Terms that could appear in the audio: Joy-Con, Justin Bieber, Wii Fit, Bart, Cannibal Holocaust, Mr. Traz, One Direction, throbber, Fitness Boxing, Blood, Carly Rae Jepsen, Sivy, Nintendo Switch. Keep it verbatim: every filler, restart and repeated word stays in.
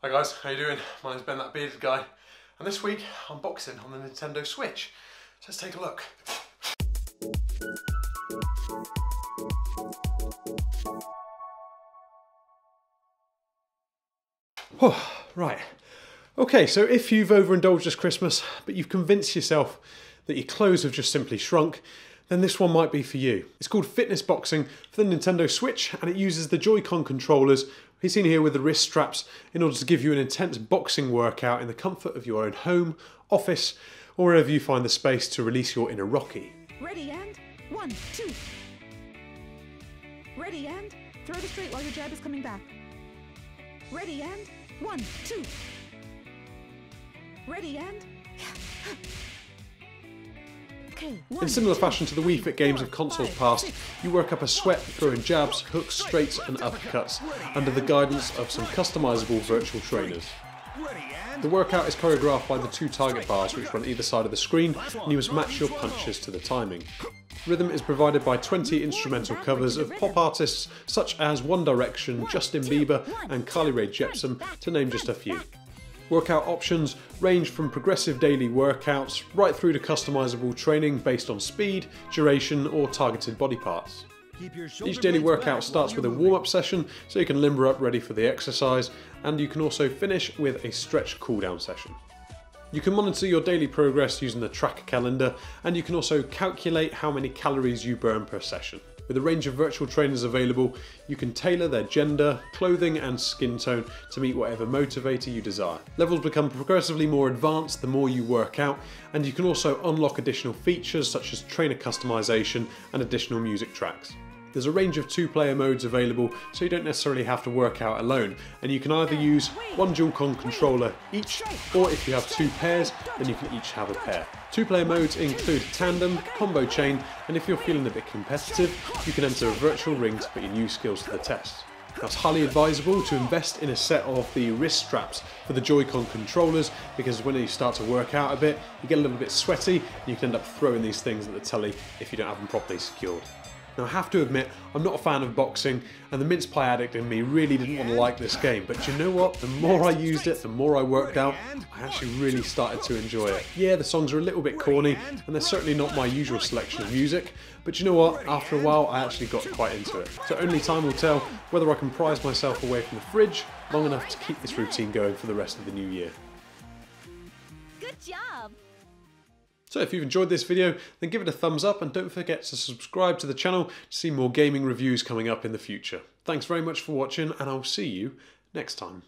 Hi guys, how you doing? My name's Ben, that bearded guy, and this week I'm unboxing on the Nintendo Switch. So let's take a look. Oh, right, okay, so if you've overindulged this Christmas, but you've convinced yourself that your clothes have just simply shrunk, then this one might be for you. It's called Fitness Boxing for the Nintendo Switch, and it uses the Joy-Con controllers, he's in here with the wrist straps, in order to give you an intense boxing workout in the comfort of your own home, office, or wherever you find the space to release your inner Rocky. Ready and one, two. Ready and throw to straight while your jab is coming back. Ready and one, two. Ready and... In similar fashion to the Wii Fit games of consoles past, you work up a sweat throwing jabs, hooks, straights and uppercuts under the guidance of some customisable virtual trainers. The workout is choreographed by the two target bars which run either side of the screen, and you must match your punches to the timing. Rhythm is provided by twenty instrumental covers of pop artists such as One Direction, Justin Bieber and Carly Rae Jepsen, to name just a few. Workout options range from progressive daily workouts right through to customisable training based on speed, duration or targeted body parts. Each daily workout starts with a warm-up session so you can limber up ready for the exercise, and you can also finish with a stretch cool-down session. You can monitor your daily progress using the tracker calendar, and you can also calculate how many calories you burn per session. With a range of virtual trainers available, you can tailor their gender, clothing and skin tone to meet whatever motivator you desire. Levels become progressively more advanced the more you work out, and you can also unlock additional features such as trainer customization and additional music tracks. There's a range of two-player modes available, so you don't necessarily have to work out alone, and you can either use one Joy-Con controller each, or if you have two pairs, then you can each have a pair. Two-player modes include tandem, combo chain, and if you're feeling a bit competitive, you can enter a virtual ring to put your new skills to the test. Now, it's highly advisable to invest in a set of the wrist straps for the Joy-Con controllers, because when you start to work out a bit, you get a little bit sweaty, and you can end up throwing these things at the telly if you don't have them properly secured. Now, I have to admit, I'm not a fan of boxing, and the mince pie addict in me really didn't want to like this game, but you know what? The more I used it, the more I worked out, I actually really started to enjoy it. Yeah, the songs are a little bit corny, and they're certainly not my usual selection of music, but you know what? After a while, I actually got quite into it. So only time will tell whether I can prise myself away from the fridge long enough to keep this routine going for the rest of the new year. Good job! So if you've enjoyed this video, then give it a thumbs up, and don't forget to subscribe to the channel to see more gaming reviews coming up in the future. Thanks very much for watching, and I'll see you next time.